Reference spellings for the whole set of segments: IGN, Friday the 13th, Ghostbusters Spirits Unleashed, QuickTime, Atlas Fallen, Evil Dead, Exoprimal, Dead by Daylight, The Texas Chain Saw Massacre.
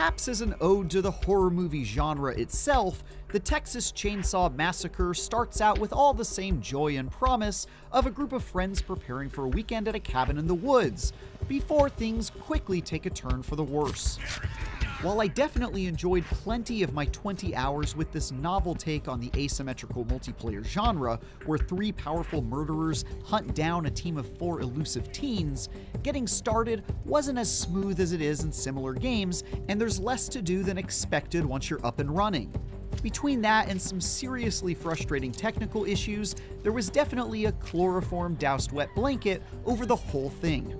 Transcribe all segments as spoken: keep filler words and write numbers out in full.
perhaps as an ode to the horror movie genre itself, The Texas Chainsaw Massacre starts out with all the same joy and promise of a group of friends preparing for a weekend at a cabin in the woods, before things quickly take a turn for the worse. While I definitely enjoyed plenty of my twenty hours with this novel take on the asymmetrical multiplayer genre, where three powerful murderers hunt down a team of four elusive teens, getting started wasn't as smooth as it is in similar games, and there's less to do than expected once you're up and running. Between that and some seriously frustrating technical issues, there was definitely a chloroform-doused wet blanket over the whole thing.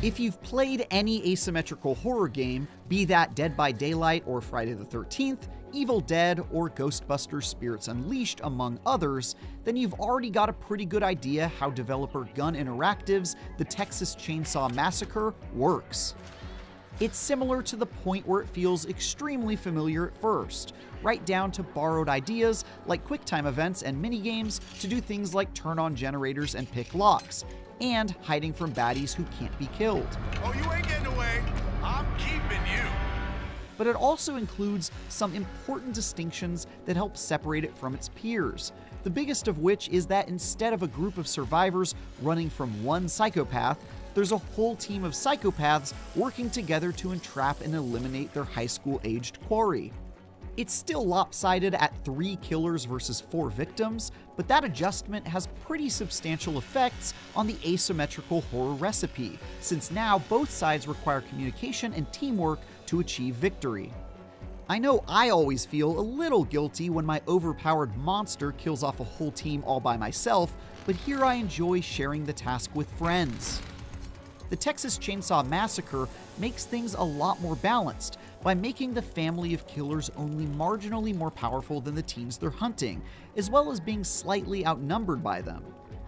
If you've played any asymmetrical horror game, be that Dead by Daylight or Friday the thirteenth, Evil Dead, or Ghostbusters Spirits Unleashed, among others, then you've already got a pretty good idea how developer Gun Interactive's The Texas Chainsaw Massacre works. It's similar to the point where it feels extremely familiar at first, right down to borrowed ideas like QuickTime events and minigames to do things like turn on generators and pick locks, and hiding from baddies who can't be killed. Oh, you ain't getting away. I'm keeping you. But it also includes some important distinctions that help separate it from its peers, the biggest of which is that instead of a group of survivors running from one psychopath, there's a whole team of psychopaths working together to entrap and eliminate their high school-aged quarry. It's still lopsided at three killers versus four victims, but that adjustment has pretty substantial effects on the asymmetrical horror recipe, since now both sides require communication and teamwork to achieve victory. I know I always feel a little guilty when my overpowered monster kills off a whole team all by myself, but here I enjoy sharing the task with friends. The Texas Chainsaw Massacre makes things a lot more balanced by making the family of killers only marginally more powerful than the teens they're hunting, as well as being slightly outnumbered by them.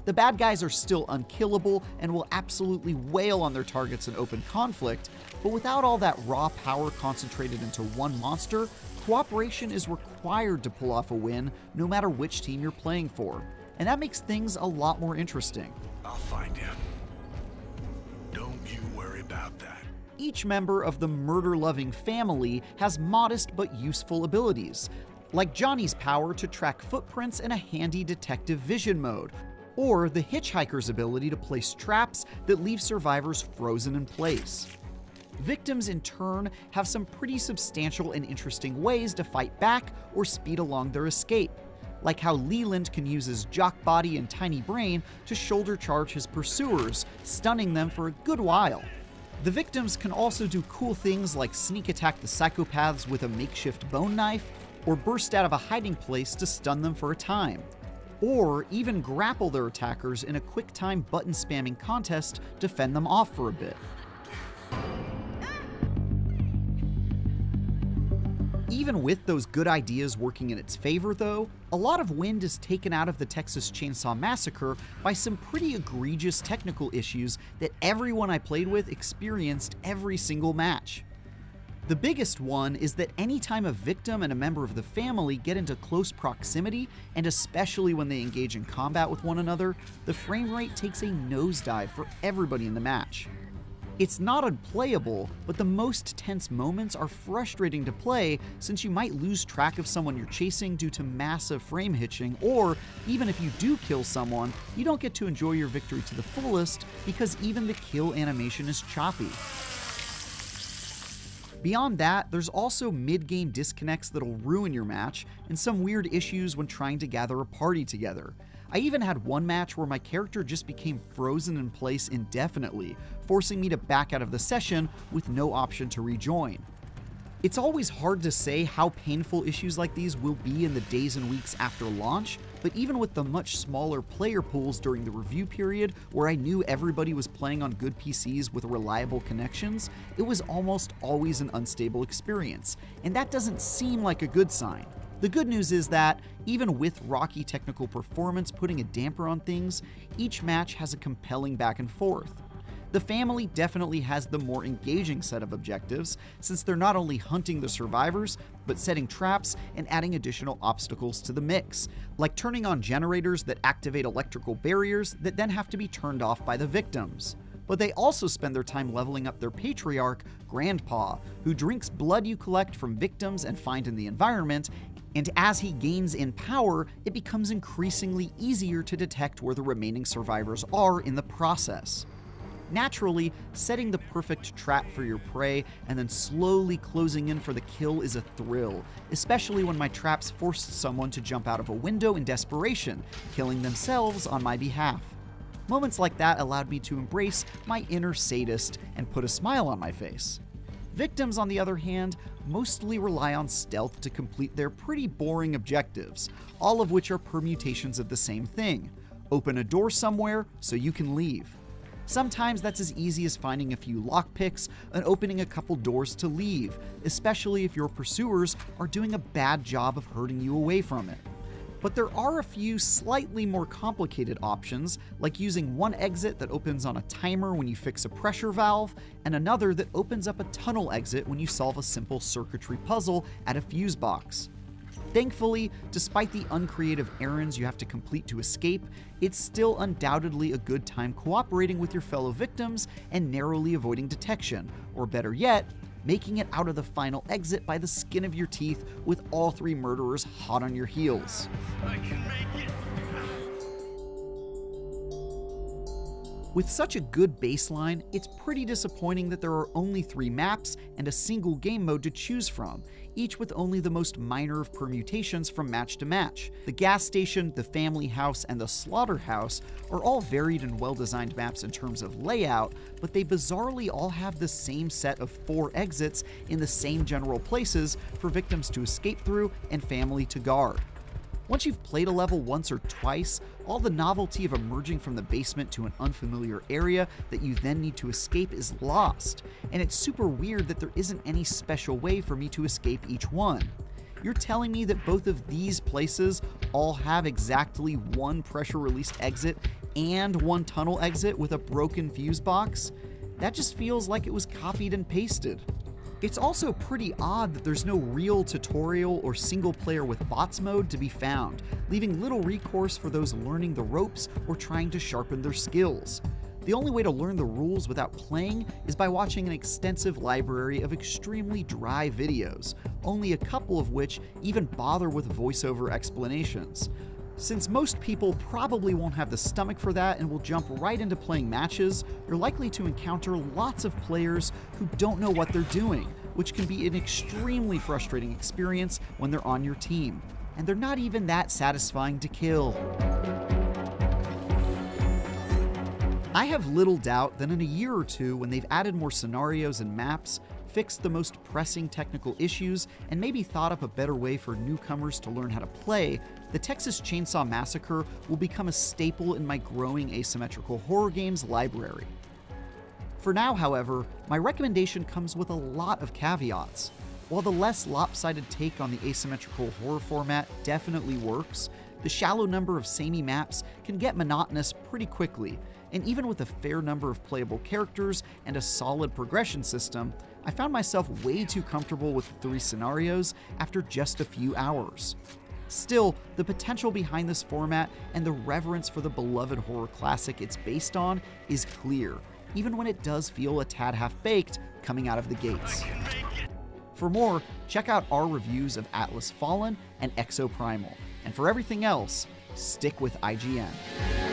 The bad guys are still unkillable and will absolutely wail on their targets in open conflict, but without all that raw power concentrated into one monster, cooperation is required to pull off a win no matter which team you're playing for, and that makes things a lot more interesting. I'll find him. Don't you worry about that. Each member of the murder-loving family has modest but useful abilities, like Johnny's power to track footprints in a handy detective vision mode, or the hitchhiker's ability to place traps that leave survivors frozen in place. Victims, in turn, have some pretty substantial and interesting ways to fight back or speed along their escape, like how Leland can use his jock body and tiny brain to shoulder charge his pursuers, stunning them for a good while. The victims can also do cool things like sneak attack the psychopaths with a makeshift bone knife, or burst out of a hiding place to stun them for a time, or even grapple their attackers in a QuickTime button-spamming contest to fend them off for a bit. Even with those good ideas working in its favor, though, a lot of wind is taken out of the Texas Chainsaw Massacre by some pretty egregious technical issues that everyone I played with experienced every single match. The biggest one is that anytime a victim and a member of the family get into close proximity, and especially when they engage in combat with one another, the frame rate takes a nosedive for everybody in the match. It's not unplayable, but the most tense moments are frustrating to play since you might lose track of someone you're chasing due to massive frame hitching, or even if you do kill someone, you don't get to enjoy your victory to the fullest because even the kill animation is choppy. Beyond that, there's also mid-game disconnects that'll ruin your match, and some weird issues when trying to gather a party together. I even had one match where my character just became frozen in place indefinitely, forcing me to back out of the session with no option to rejoin. It's always hard to say how painful issues like these will be in the days and weeks after launch, but even with the much smaller player pools during the review period, where I knew everybody was playing on good P Cs with reliable connections, it was almost always an unstable experience, and that doesn't seem like a good sign. The good news is that, even with rocky technical performance putting a damper on things, each match has a compelling back and forth. The family definitely has the more engaging set of objectives, since they're not only hunting the survivors, but setting traps and adding additional obstacles to the mix, like turning on generators that activate electrical barriers that then have to be turned off by the victims. But they also spend their time leveling up their patriarch, Grandpa, who drinks blood you collect from victims and find in the environment, and as he gains in power, it becomes increasingly easier to detect where the remaining survivors are in the process. Naturally, setting the perfect trap for your prey and then slowly closing in for the kill is a thrill, especially when my traps forced someone to jump out of a window in desperation, killing themselves on my behalf. Moments like that allowed me to embrace my inner sadist and put a smile on my face. Victims, on the other hand, mostly rely on stealth to complete their pretty boring objectives, all of which are permutations of the same thing: open a door somewhere so you can leave. Sometimes that's as easy as finding a few lockpicks and opening a couple doors to leave, especially if your pursuers are doing a bad job of herding you away from it. But there are a few slightly more complicated options, like using one exit that opens on a timer when you fix a pressure valve, and another that opens up a tunnel exit when you solve a simple circuitry puzzle at a fuse box. Thankfully, despite the uncreative errands you have to complete to escape, it's still undoubtedly a good time cooperating with your fellow victims and narrowly avoiding detection, or better yet, making it out of the final exit by the skin of your teeth with all three murderers hot on your heels. I can make it. With such a good baseline, it's pretty disappointing that there are only three maps and a single game mode to choose from, each with only the most minor of permutations from match to match. The gas station, the family house, and the slaughterhouse are all varied and well-designed maps in terms of layout, but they bizarrely all have the same set of four exits in the same general places for victims to escape through and family to guard. Once you've played a level once or twice, all the novelty of emerging from the basement to an unfamiliar area that you then need to escape is lost, and it's super weird that there isn't any special way for me to escape each one. You're telling me that both of these places all have exactly one pressure released exit and one tunnel exit with a broken fuse box? That just feels like it was copied and pasted. It's also pretty odd that there's no real tutorial or single player with bots mode to be found, leaving little recourse for those learning the ropes or trying to sharpen their skills. The only way to learn the rules without playing is by watching an extensive library of extremely dry videos, only a couple of which even bother with voiceover explanations. Since most people probably won't have the stomach for that and will jump right into playing matches, you're likely to encounter lots of players who don't know what they're doing, which can be an extremely frustrating experience when they're on your team. And they're not even that satisfying to kill. I have little doubt that in a year or two, when they've added more scenarios and maps, fixed the most pressing technical issues, and maybe thought up a better way for newcomers to learn how to play, The Texas Chainsaw Massacre will become a staple in my growing asymmetrical horror games library. For now, however, my recommendation comes with a lot of caveats. While the less lopsided take on the asymmetrical horror format definitely works, the shallow number of samey maps can get monotonous pretty quickly, and even with a fair number of playable characters and a solid progression system, I found myself way too comfortable with the three scenarios after just a few hours. Still, the potential behind this format and the reverence for the beloved horror classic it's based on is clear, even when it does feel a tad half-baked coming out of the gates. For more, check out our reviews of Atlas Fallen and Exoprimal, and for everything else, stick with I G N.